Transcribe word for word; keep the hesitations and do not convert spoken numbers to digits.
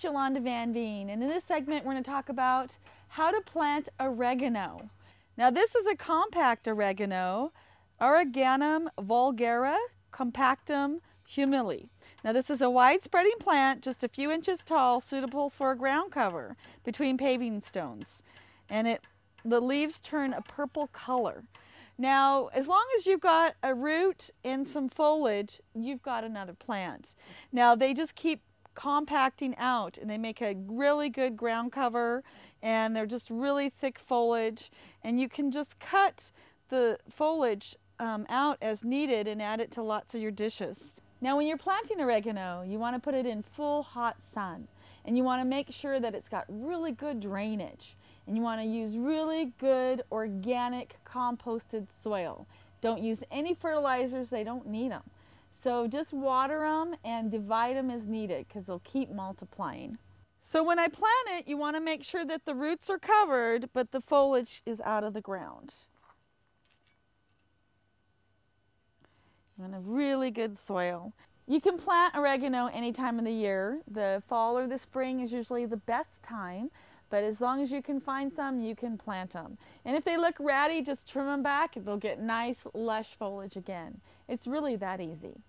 is Yolanda Vanveen, and in this segment we're going to talk about how to plant oregano. Now this is a compact oregano, Oreganum vulgare compactum humilis. Now this is a wide-spreading plant, just a few inches tall, suitable for a ground cover between paving stones. And it, the leaves turn a purple color. Now, as long as you've got a root and some foliage, you've got another plant. Now they just keep compacting out and they make a really good ground cover, and they're just really thick foliage, and you can just cut the foliage um, out as needed and add it to lots of your dishes. Now when you're planting oregano, you want to put it in full hot sun, and you want to make sure that it's got really good drainage, and you want to use really good organic composted soil. Don't use any fertilizers, they don't need them. So just water them and divide them as needed, because they'll keep multiplying. So when I plant it, you want to make sure that the roots are covered but the foliage is out of the ground. And a really good soil. You can plant oregano any time of the year. The fall or the spring is usually the best time, but as long as you can find some, you can plant them. And if they look ratty, just trim them back. They'll get nice, lush foliage again. It's really that easy.